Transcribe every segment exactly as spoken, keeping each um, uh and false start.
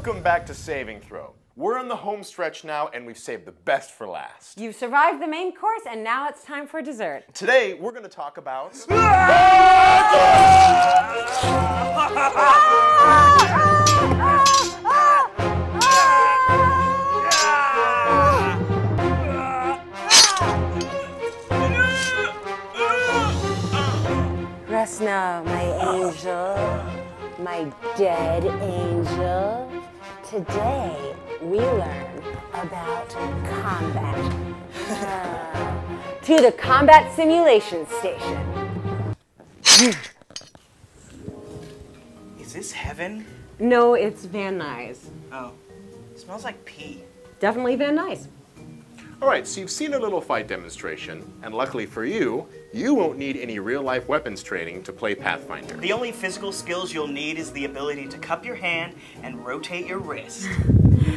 Welcome back to Saving Throw. We're in the home stretch now, and we've saved the best for last. You've survived the main course, and now it's time for dessert. Today, we're going to talk about... Rest now, my angel. My dead angel. Today, we learn about combat. Uh, to the combat simulation station. Is this heaven? No, it's Van Nuys. Oh, it smells like pee. Definitely Van Nuys. All right, so you've seen a little fight demonstration, and luckily for you, you won't need any real-life weapons training to play Pathfinder. The only physical skills you'll need is the ability to cup your hand and rotate your wrist.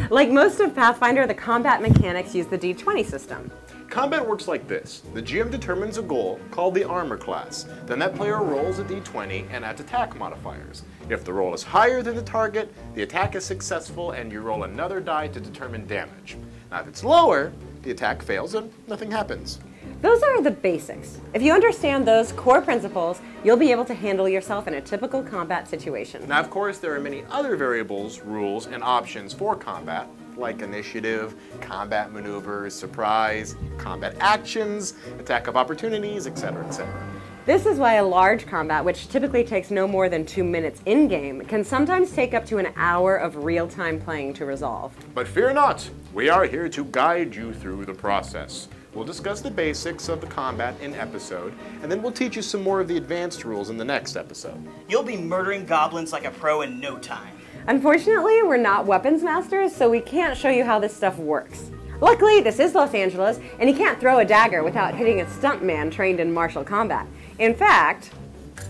Like most of Pathfinder, the combat mechanics use the D twenty system. Combat works like this. The G M determines a goal, called the armor class. Then that player rolls a D twenty and adds attack modifiers. If the roll is higher than the target, the attack is successful and you roll another die to determine damage. Now if it's lower, the attack fails and nothing happens. Those are the basics. If you understand those core principles, you'll be able to handle yourself in a typical combat situation. Now of course there are many other variables, rules, and options for combat, like initiative, combat maneuvers, surprise, combat actions, attack of opportunities, et cetera, et cetera. This is why a large combat, which typically takes no more than two minutes in-game, can sometimes take up to an hour of real-time playing to resolve. But fear not, we are here to guide you through the process. We'll discuss the basics of the combat in episode, and then we'll teach you some more of the advanced rules in the next episode. You'll be murdering goblins like a pro in no time. Unfortunately, we're not weapons masters, so we can't show you how this stuff works. Luckily, this is Los Angeles, and you can't throw a dagger without hitting a stuntman trained in martial combat. In fact... Not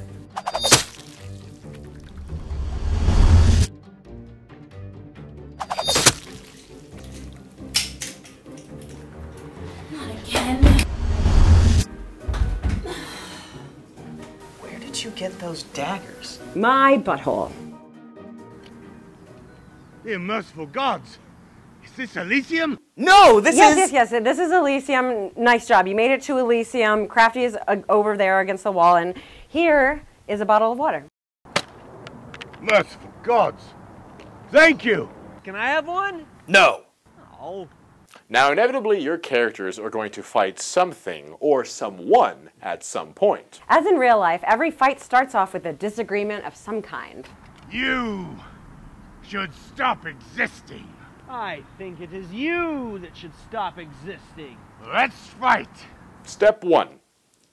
again. Where did you get those daggers? My butthole. The merciful gods! Is this Elysium? No, this yes, is... Yes, yes, yes. This is Elysium. Nice job. You made it to Elysium. Crafty is uh, over there against the wall, and here is a bottle of water. Merciful gods. Thank you. Can I have one? No. Oh. Now, inevitably, your characters are going to fight something or someone at some point. As in real life, every fight starts off with a disagreement of some kind. You... should stop existing. I think it is you that should stop existing. Let's fight. Step one,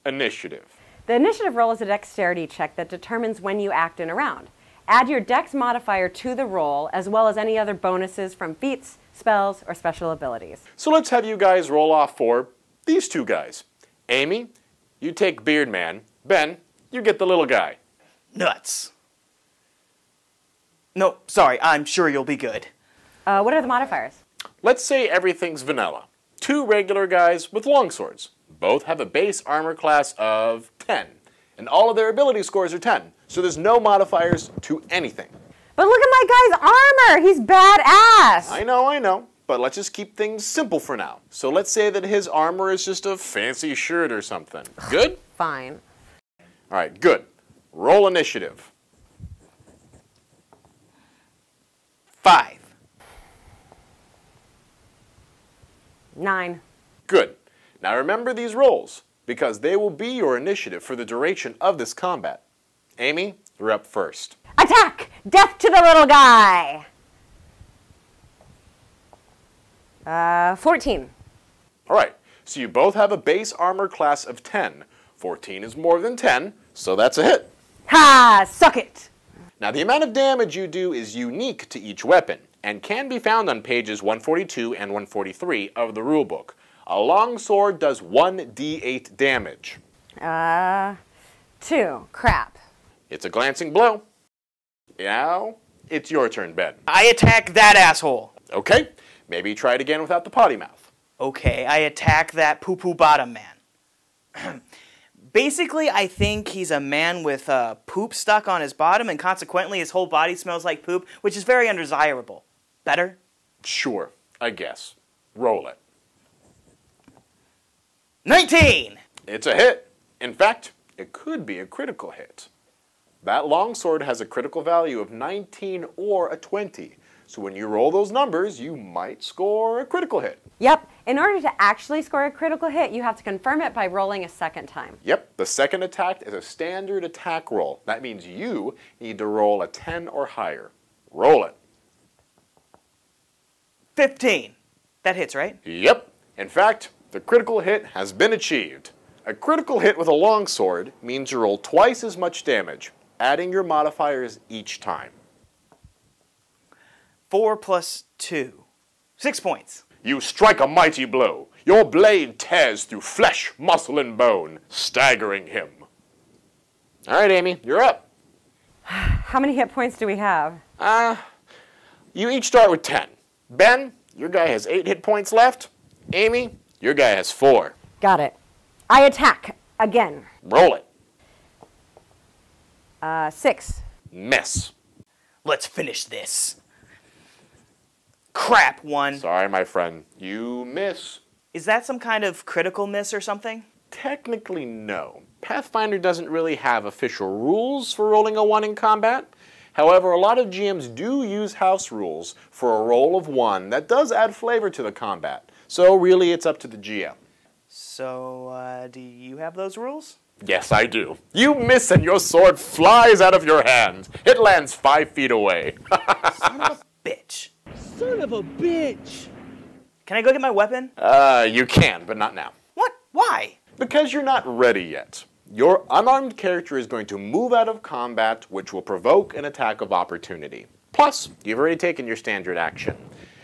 initiative. The initiative roll is a dexterity check that determines when you act in a round. Add your dex modifier to the roll, as well as any other bonuses from feats, spells, or special abilities. So let's have you guys roll off for these two guys. Amy, you take Beard Man. Ben, you get the little guy. Nuts. No, sorry, I'm sure you'll be good. Uh, what are the modifiers? Let's say everything's vanilla. Two regular guys with longswords. Both have a base armor class of ten. And all of their ability scores are ten. So there's no modifiers to anything. But look at my guy's armor! He's badass! I know, I know. But let's just keep things simple for now. So let's say that his armor is just a fancy shirt or something. Good? Fine. All right, good. Roll initiative. Five. Nine. Good. Now remember these rolls, because they will be your initiative for the duration of this combat. Amy, you're up first. Attack! Death to the little guy! Uh, fourteen. All right, so you both have a base armor class of ten. fourteen is more than ten, so that's a hit. Ha! Suck it! Now, the amount of damage you do is unique to each weapon, and can be found on pages one forty-two and one forty-three of the rulebook. A longsword does one d eight damage. Uh, two. Crap. It's a glancing blow. Now, it's your turn, Ben. I attack that asshole. Okay. Maybe try it again without the potty mouth. Okay, I attack that poo-poo bottom man. Basically, I think he's a man with uh, poop stuck on his bottom, and consequently his whole body smells like poop, which is very undesirable. better? Sure, I guess. Roll it. nineteen! It's a hit. In fact, it could be a critical hit. That longsword has a critical value of nineteen or a twenty. So when you roll those numbers, you might score a critical hit. Yep. In order to actually score a critical hit, you have to confirm it by rolling a second time. Yep. The second attack is a standard attack roll. That means you need to roll a ten or higher. Roll it. fifteen. That hits, right? Yep. In fact, the critical hit has been achieved. A critical hit with a longsword means you roll twice as much damage, adding your modifiers each time. Four plus two. Six points. You strike a mighty blow. Your blade tears through flesh, muscle, and bone, staggering him. All right, Amy, you're up. How many hit points do we have? Uh, you each start with ten. Ben, your guy has eight hit points left. Amy, your guy has four. Got it. I attack again. Roll it. Uh, six. Miss. Let's finish this. Crap, one. Sorry, my friend. You miss. Is that some kind of critical miss or something? Technically, no. Pathfinder doesn't really have official rules for rolling a one in combat. However, a lot of G Ms do use house rules for a roll of one that does add flavor to the combat. So really, it's up to the G M. So, uh, do you have those rules? Yes, I do. You miss and your sword flies out of your hand. It lands five feet away. Son of a bitch. Son of a bitch! Can I go get my weapon? Uh, you can, but not now. What? Why? Because you're not ready yet. Your unarmed character is going to move out of combat, which will provoke an attack of opportunity. Plus, you've already taken your standard action.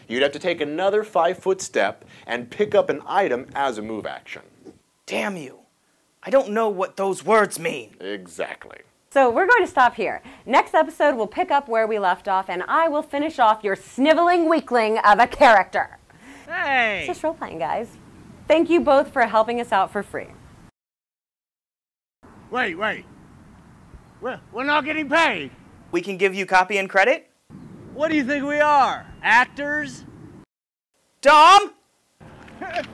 You'd have to take another five-foot step and pick up an item as a move action. Damn you. I don't know what those words mean. Exactly. So we're going to stop here. Next episode, we'll pick up where we left off, and I will finish off your sniveling weakling of a character. Hey! It's just role-playing, guys. Thank you both for helping us out for free. Wait, wait. We're, we're not getting paid. We can give you copy and credit? What do you think we are? Actors? Dom? wait,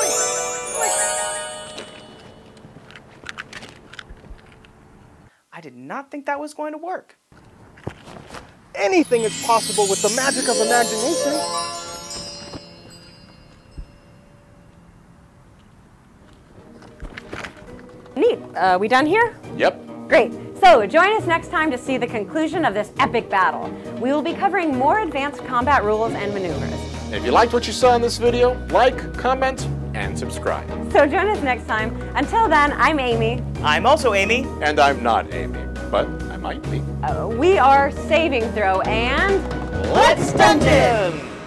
wait. I did not think that was going to work. Anything is possible with the magic of imagination. Neat. Uh, we done here? Yep. Great. So join us next time to see the conclusion of this epic battle. We will be covering more advanced combat rules and maneuvers. If you liked what you saw in this video, like, comment, and subscribe. So join us next time. Until then, I'm Amy. I'm also Amy. And I'm not Amy, but I might be. Uh, we are Saving Throw and... Let's Stunt Him!